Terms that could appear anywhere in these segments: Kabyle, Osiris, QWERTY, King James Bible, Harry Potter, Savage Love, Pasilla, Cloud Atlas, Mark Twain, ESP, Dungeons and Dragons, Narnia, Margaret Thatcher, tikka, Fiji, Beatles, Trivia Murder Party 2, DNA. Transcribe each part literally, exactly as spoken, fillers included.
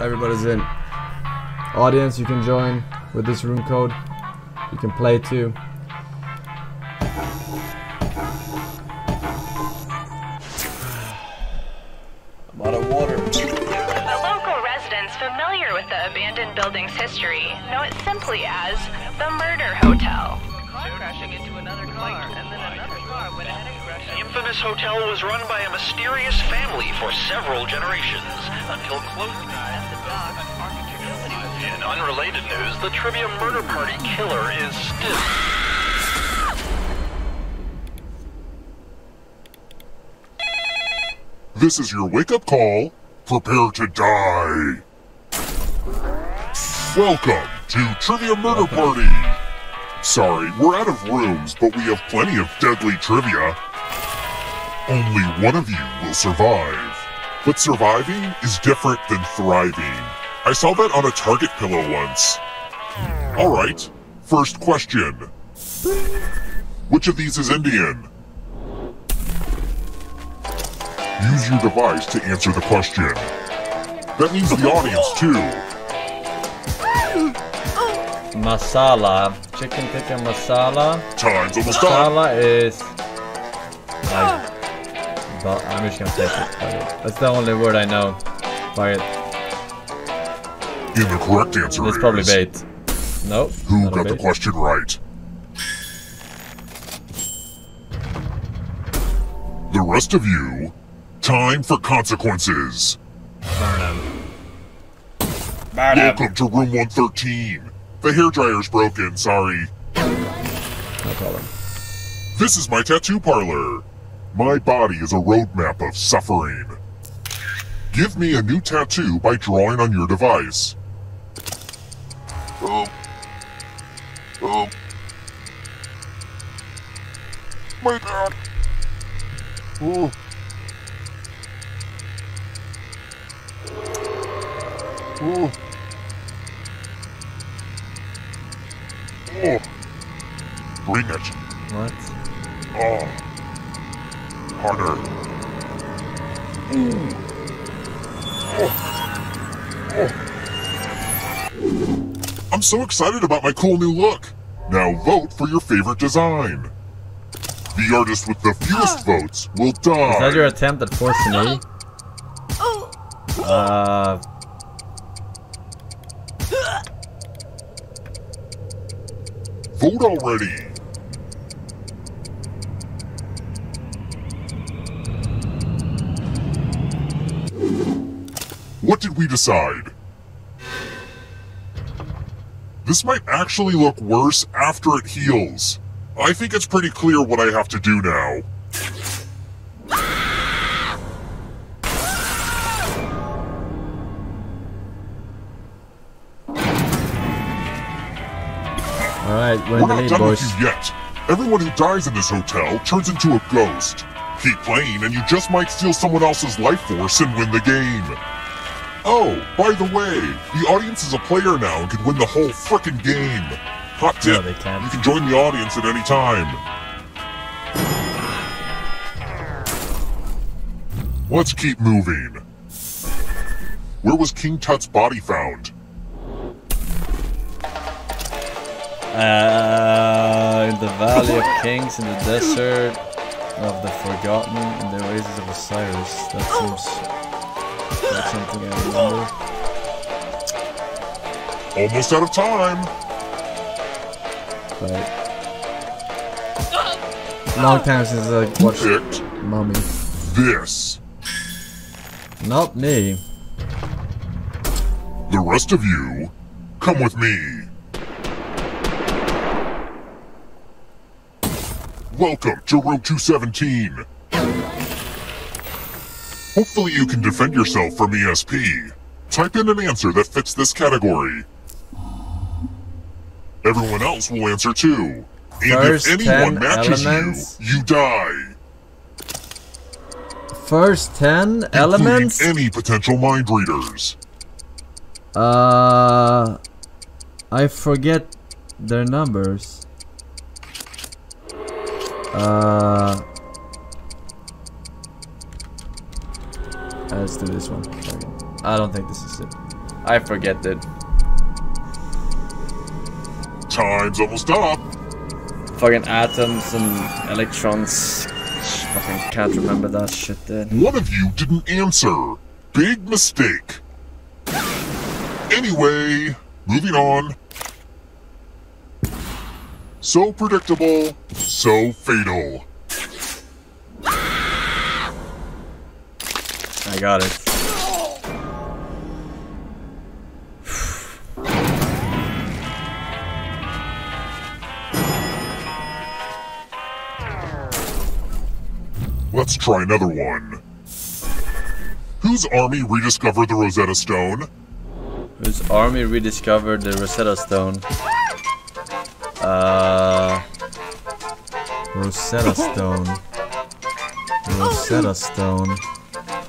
everybody's in. Audience, you can join with this room code. You can play too. I'm out of water. The local residents familiar with the abandoned building's history know it simply as the Murder Hotel. Crashing into another car, and then another car went ahead and crashed. The infamous hotel was run by a mysterious family for several generations until close at the dock. In unrelated news, the Trivia Murder Party killer is still. This is your wake-up call. Prepare to die. Welcome to Trivia Murder Party. Sorry, we're out of rooms, but we have plenty of deadly trivia. Only one of you will survive. But surviving is different than thriving. I saw that on a Target pillow once. Alright, first question. Which of these is Indian? Use your device to answer the question. That means the audience too. Masala. Chicken tikka masala. Time's almost up. Masala is... Like, but I'm just gonna say it. That's the only word I know. Like, and the correct answer is... It's probably bait. Nope. Who got the question right? The rest of you, time for consequences. Burn him. Burn him. Welcome to room one thirteen. The hairdryer's broken, sorry. No problem. This is my tattoo parlor. My body is a roadmap of suffering. Give me a new tattoo by drawing on your device. Um. Um. My God. Oh. Oh. Oh. Bring it. What? Oh. Harder. Mm. Oh. Oh. I'm so excited about my cool new look. Now vote for your favorite design. The artist with the fewest votes will die. Is that your attempt at forcing me? Uh... Vote already! What did we decide? This might actually look worse after it heals. I think it's pretty clear what I have to do now. Alright, we're, we're not done boys. with you yet. Everyone who dies in this hotel turns into a ghost. Keep playing and you just might steal someone else's life force and win the game. Oh, by the way, the audience is a player now and can win the whole frickin' game. Hot tip, no, they can't. You can join the audience at any time. Let's keep moving. Where was King Tut's body found? Uh, in the Valley of Kings, in the desert of the Forgotten, in the oasis of Osiris. That seems like something I remember. Almost out of time. But long time since I watched Picked Mummy. This. Not me. The rest of you, come with me. Welcome to room two seventeen. Hopefully you can defend yourself from E S P. Type in an answer that fits this category. Everyone else will answer too. And First if anyone matches elements. you, you die. First ten Including elements? any potential mind readers. Uh... I forget their numbers. Uh, let's do this one. I don't think this is it. I forget it. Time's almost up. Fucking atoms and electrons. Fucking can't remember that shit then. One of you didn't answer. Big mistake. Anyway, moving on. So predictable, so fatal. I got it. Let's try another one. Whose army rediscovered the Rosetta Stone? Whose army rediscovered the Rosetta Stone? Uh... Rosetta Stone. Rosetta Stone.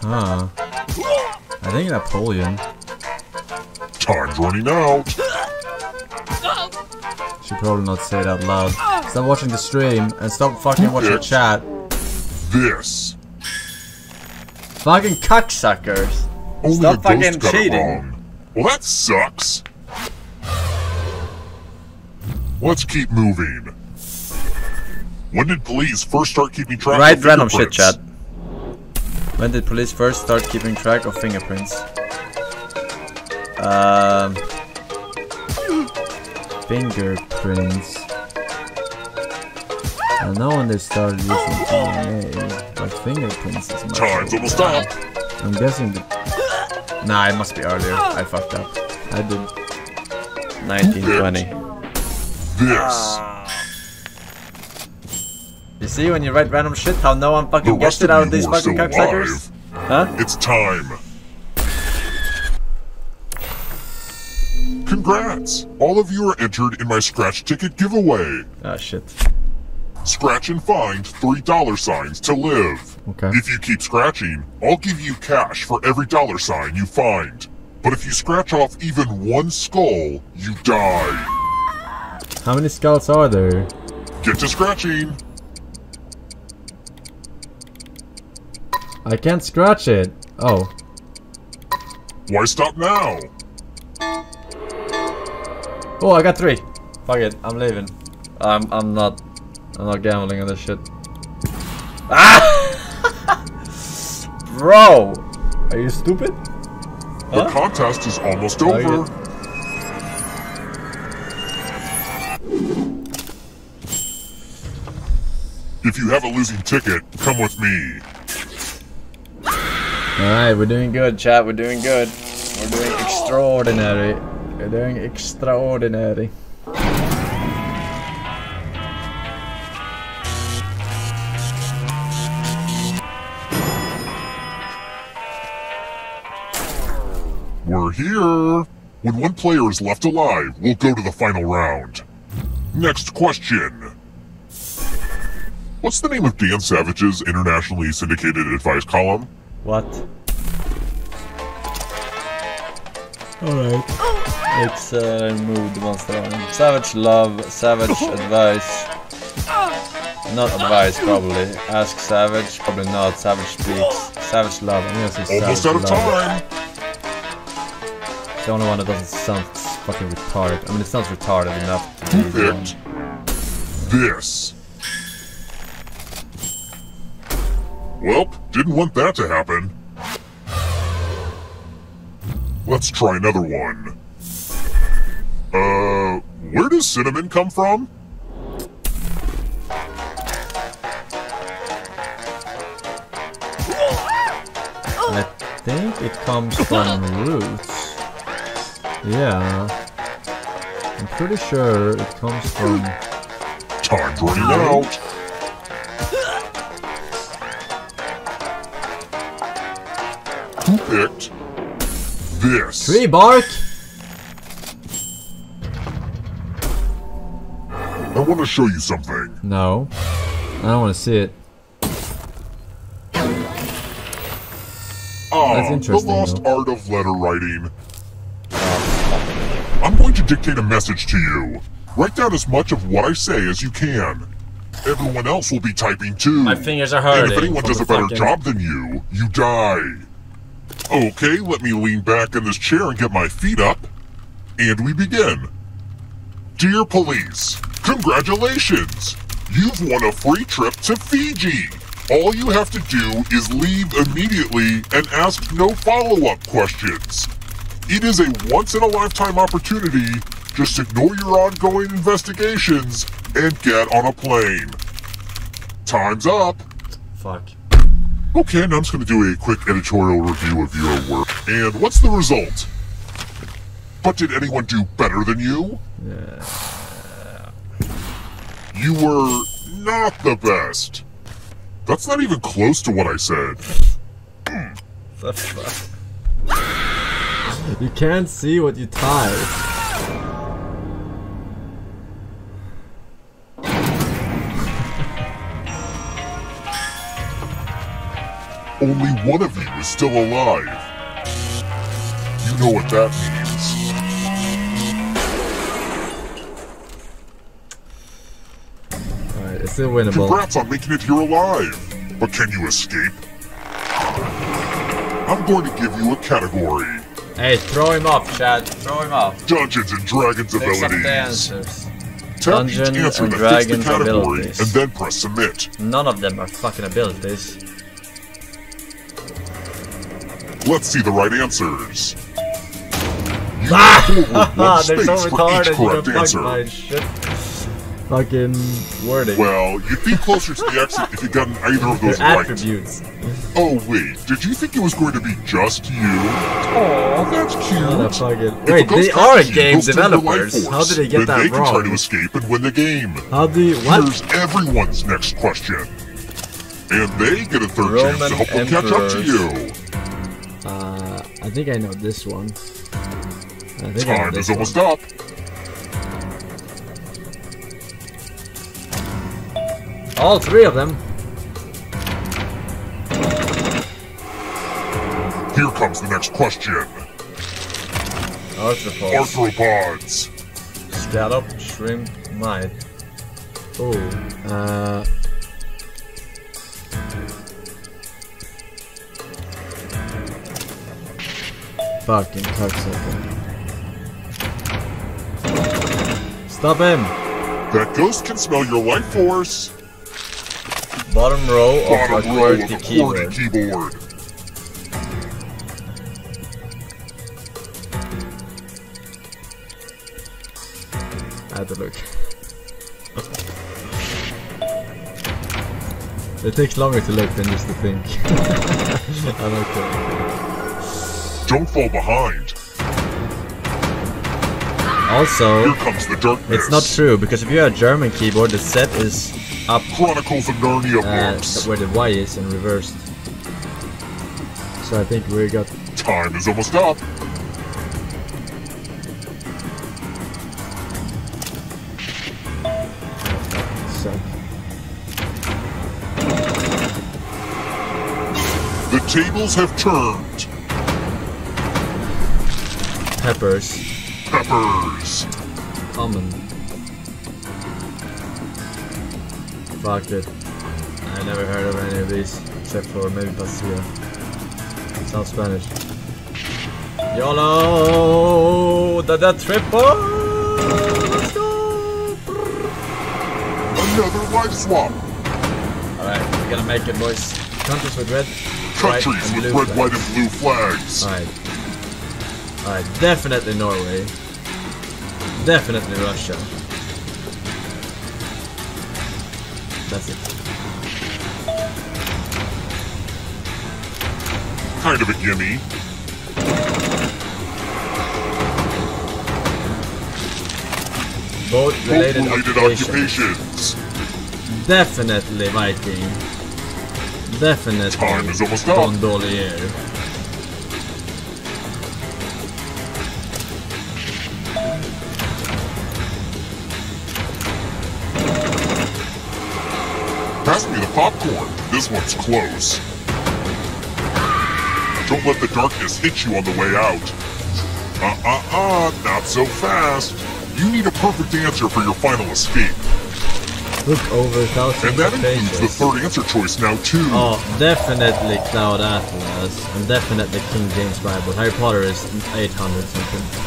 Huh. I think Napoleon. Time's running out. Should probably not say it out loud. Stop watching the stream and stop fucking watching the chat. This. Fucking cocksuckers. Only stop fucking cheating. Well, that sucks. Let's keep moving. When did police first start keeping track right, of fingerprints? Right, random shit, chat. When did police first start keeping track of fingerprints? Um, fingerprints. I know when they started using D N A, but fingerprints is my time's almost up. I'm guessing the... Nah, it must be earlier. I fucked up. I did. nineteen twenty. This. You see when you write random shit how no one fucking gets it out of these fucking cocksuckers? Huh? It's time. Congrats! All of you are entered in my scratch ticket giveaway. Ah, shit. Scratch and find three dollar signs to live. Okay. If you keep scratching, I'll give you cash for every dollar sign you find. But if you scratch off even one skull, you die. How many skulls are there? Get to scratching. I can't scratch it. Oh. Why stop now? Oh, I got three. Fuck it, I'm leaving. I'm I'm not. I'm not gambling on this shit. Ah! Bro! Are you stupid? The huh? contest is almost oh, over. If you have a losing ticket, come with me. Alright, we're doing good, chat. We're doing good. We're doing extraordinary. We're doing extraordinary. We're here! When one player is left alive, we'll go to the final round. Next question. What's the name of Dan Savage's internationally syndicated advice column? What? Alright. It's uh, moved once around. Savage Love, Savage Advice. Not advice, probably. Ask Savage, probably not. Savage Speaks. Savage Love. Almost out of time! The only one that doesn't sound fucking retarded. I mean, it sounds retarded enough to be picked this. Welp, didn't want that to happen. Let's try another one. Uh, where does cinnamon come from? I think it comes from roots. Yeah, I'm pretty sure it comes from... Time's running out! Who picked this? Tree bark! I want to show you something. No, I don't want to see it. Ah, that's interesting, the lost though. Art of letter writing. I'm going to dictate a message to you. Write down as much of what I say as you can. Everyone else will be typing too. My fingers are hurting. And if anyone does a better job than you, you die. Okay, let me lean back in this chair and get my feet up. And we begin. Dear police, congratulations! You've won a free trip to Fiji! All you have to do is leave immediately and ask no follow-up questions. It is a once-in-a-lifetime opportunity. Just ignore your ongoing investigations and get on a plane. Time's up. Fuck. Okay, now I'm just going to do a quick editorial review of your work. And what's the result? But did anyone do better than you? Yeah. You were not the best. That's not even close to what I said. That's right. You can't see what you type. Only one of you is still alive. You know what that means. Alright, it's still winnable. Congrats on making it here alive. But can you escape? I'm going to give you a category. Hey, throw him up, Chad. Throw him up. Dungeons and Dragons abilities. Up the answers. Tap each answer and that fits the category, abilities. And then press submit. None of them are fucking abilities. Let's see the right answers. You ah! They're so retarded, you don't like my shit. Fucking wording. Well, you'd be closer to the exit if you gotten either of those right. Attributes. Oh wait, did you think it was going to be just you? Oh, that's cute. Motherfucking... Wait, they are you, game developers. How did they get then that they wrong? They can try to escape and win the game. How do you... What? Here's everyone's next question. And they get a third Roman chance to help them catch up to you. Uh, I think I know this one. I think Time I know this is almost one. Up. All three of them. Here comes the next question. Arthropods. Arthropods. Scallop, shrimp, mite. Oh. Uh. Fucking cocksucker. Stop him! That ghost can smell your life force! Bottom row of a QWERTY keyboard. keyboard. I had to look. It takes longer to look than just to think. I don't care. Don't fall behind. Also, here comes the darkness. It's not true, because if you have a German keyboard, the set is up. Chronicles of Narnia uh, books. Where the Y is in reverse. So I think we got... Time is almost up. So. The tables have turned. Peppers. Peppers. Common. Fuck it. I never heard of any of these, except for maybe Pasilla. Sounds Spanish. YOLO! Da da triple! Let's go! Another life swap! Alright, we're gonna make it, boys. Countries with red, Countries white, and blue with red, flags. white, and blue flags. Alright. Alright, definitely Norway. Definitely Russia. That's it. Kind of a gimme. Boat related, Boat related occupations. occupations. Definitely Viking. Definitely Time is almost gondolier. Up. Popcorn. This one's close. Don't let the darkness hit you on the way out. Uh uh uh, not so fast. You need a perfect answer for your final escape. Look over thousands of pages. And that includes the third answer choice now too. Oh, definitely Cloud Atlas, and definitely King James Bible. Harry Potter is eight hundred something.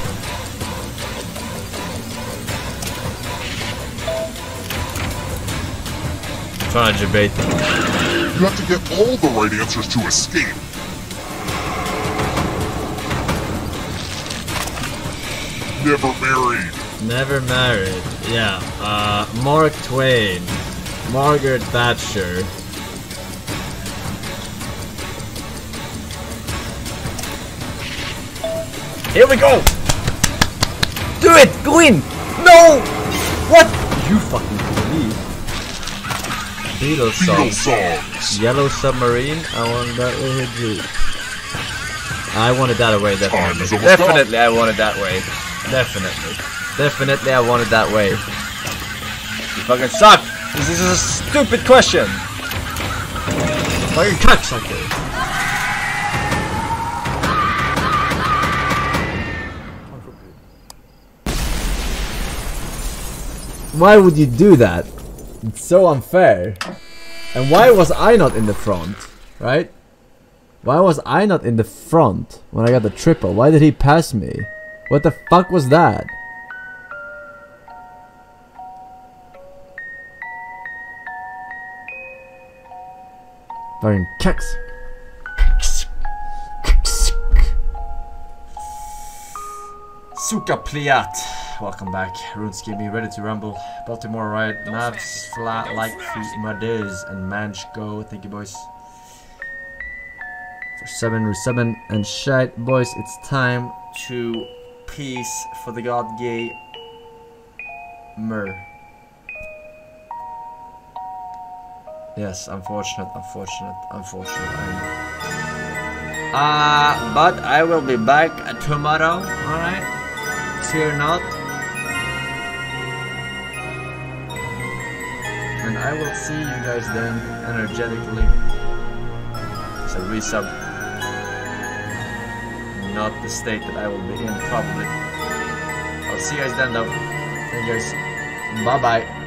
Trying to debate them. You have to get all the right answers to escape. Never married. Never married. Yeah. Uh, Mark Twain, Margaret Thatcher. Here we go. Do it. Go in. No. What? You fucking believe? Beatles songs. songs. Yellow Submarine. I wanted that way. Dude. I wanted that away. Definitely. Definitely, I wanted that way. Definitely. Definitely, I wanted that way. You fucking suck. This is a stupid question. Fucking cocksucker. Why would you do that? It's so unfair. And why was I not in the front? Right? Why was I not in the front when I got the triple? Why did he pass me? What the fuck was that? Fucking kicks. Suka Pliat. Welcome back. RuneScape, ready to rumble. Baltimore Riot, Mavs, Flat, Like Feet, Madez, and Manch Go. Thank you, boys. For seven, seven, and shite, boys. It's time to peace for the god gay Mur. Yes, unfortunate, unfortunate, unfortunate. Ah, uh, but I will be back tomorrow. All right, fear not. And I will see you guys then, energetically. It's a resub. Not the state that I will be in, probably. I'll see you guys then, though. Thank you guys. Bye-bye.